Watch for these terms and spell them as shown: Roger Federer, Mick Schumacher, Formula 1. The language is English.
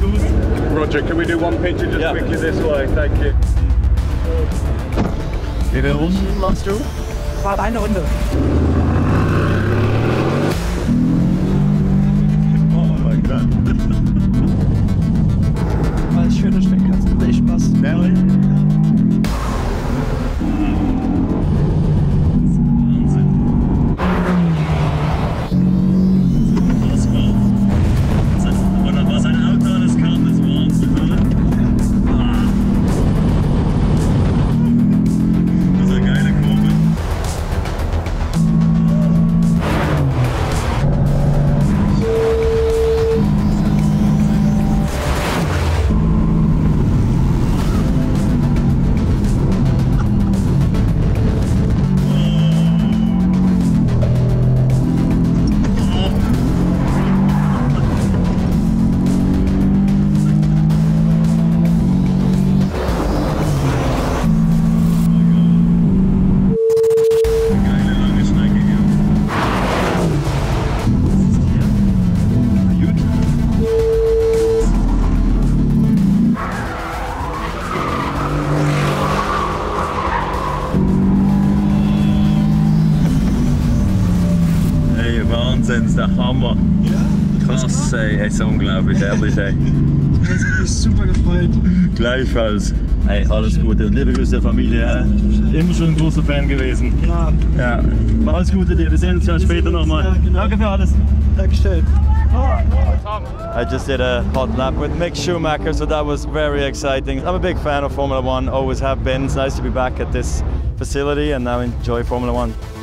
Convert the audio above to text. Roger, can we do one picture just quickly this way? Thank you. It is lost you. I know oh, like that. Weil es schöner Strecke hat, es echt Spaß. Wahnsinn, der Hammer. Ja, krass, ey, ist unglaublich, ehrlich, ey. Ich habe mich super gefreut. Gleichfalls. Ey, alles Gute und liebe Grüße der Familie. Immer schon ein großer Fan gewesen. Ja. Ja. Alles Gute dir, wir sehen uns ja später nochmal. Danke für alles. Dankeschön. I just did a hot lap with Mick Schumacher, so that was very exciting. I'm a big fan of Formula 1, always have been. It's nice to be back at this facility and now enjoy Formula 1.